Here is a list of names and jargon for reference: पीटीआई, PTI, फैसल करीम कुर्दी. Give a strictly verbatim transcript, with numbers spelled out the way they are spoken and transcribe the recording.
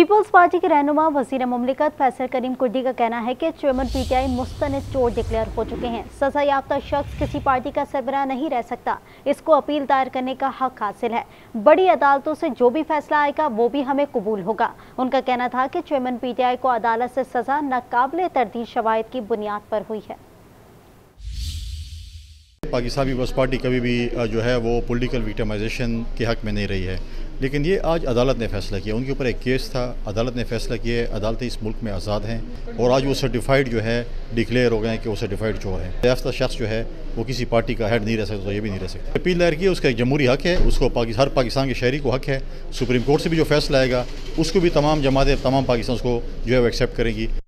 Peoples party के रहनुमा वजीर मुमलिकत फैसल करीम कुर्दी का कहना है कि चेयरमैन पीटीआई मुस्तनद चोर डिक्लेयर हो चुके हैं। सजायाफ्ता शख्स किसी पार्टी का सरबराह नहीं रह सकता, इसको अपील दायर करने का हक हासिल है। बड़ी अदालतों से जो भी फैसला आएगा वो भी हमें कबूल होगा। उनका कहना था कि चेयरमैन पीटीआई को अदालत से सजा नाकाबिले तर्दीद शवाहिद की बुनियाद पर हुई है। पाकिस्तान पीपल्स पार्टी कभी भी जो है वो पॉलिटिकल विक्टिमाइजेशन के हक़ में नहीं रही है, लेकिन ये आज अदालत ने फैसला किया। उनके ऊपर एक केस था, अदालत ने फैसला किया। अदालतें इस मुल्क में आज़ाद हैं और आज वो सर्टिफाइड जो है डिक्लेयर हो गए हैं कि वो सर्टिफाइड चोर हैं। सजायाफ्ता शख्स जो है वो किसी पार्टी का हेड नहीं रह सकता, तो ये भी नहीं रह सकता। अपील दायर की, उसका एक जमहूरी हक है, उसको पाकि, हर पाकिस्तान के शहरी को हक है। सुप्रीम कोर्ट से भी जो फैसला आएगा उसको भी तमाम जमातें, तमाम पाकिस्तान उसको जो है वो एक्सेप्ट करेंगी।